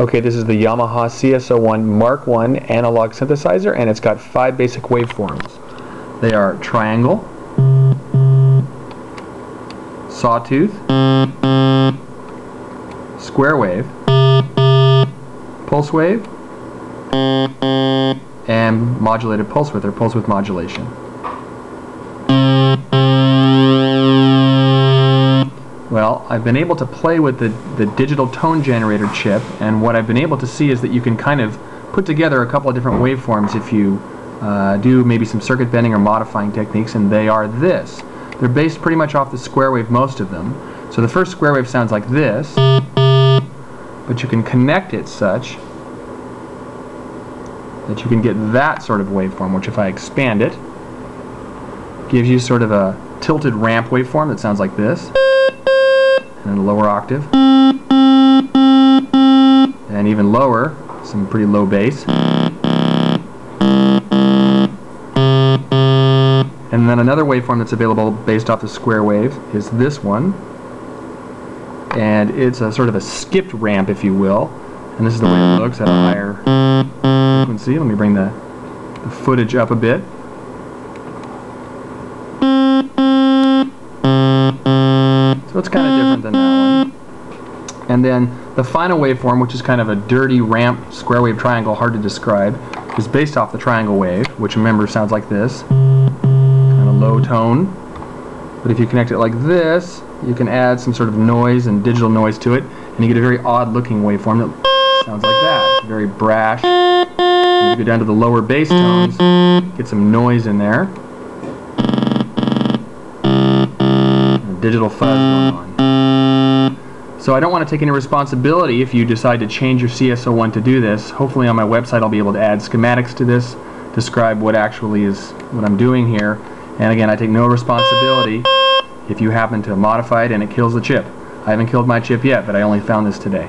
Okay, this is the Yamaha CS01 Mark I analog synthesizer, and it's got 5 basic waveforms. They are triangle, sawtooth, square wave, pulse wave, and modulated pulse width, or pulse width modulation. Well, I've been able to play with the digital tone generator chip, and what I've been able to see is that you can kind of put together a couple of different waveforms if you do maybe some circuit bending or modifying techniques, and they are this. They're based pretty much off the square wave, most of them. So the first square wave sounds like this, but you can connect it such that you can get that sort of waveform, which if I expand it, gives you sort of a tilted ramp waveform that sounds like this. And a lower octave, and even lower, some pretty low bass, and then another waveform that's available based off the square wave is this one, and it's a sort of a skipped ramp, if you will, and this is the way it looks at a higher frequency. Let me bring the footage up a bit. So it's kind of different than that one. And then the final waveform, which is kind of a dirty ramp, square wave triangle, hard to describe, is based off the triangle wave, which remember sounds like this, kind of low tone. But if you connect it like this, you can add some sort of noise and digital noise to it, and you get a very odd looking waveform that sounds like that. It's very brash. And if you go down to the lower bass tones, get some noise in there. Digital fuzz going on. So I don't want to take any responsibility if you decide to change your CS01 to do this. Hopefully on my website I'll be able to add schematics to this, describe what actually is what I'm doing here, and again I take no responsibility if you happen to modify it and it kills the chip. I haven't killed my chip yet, but I only found this today.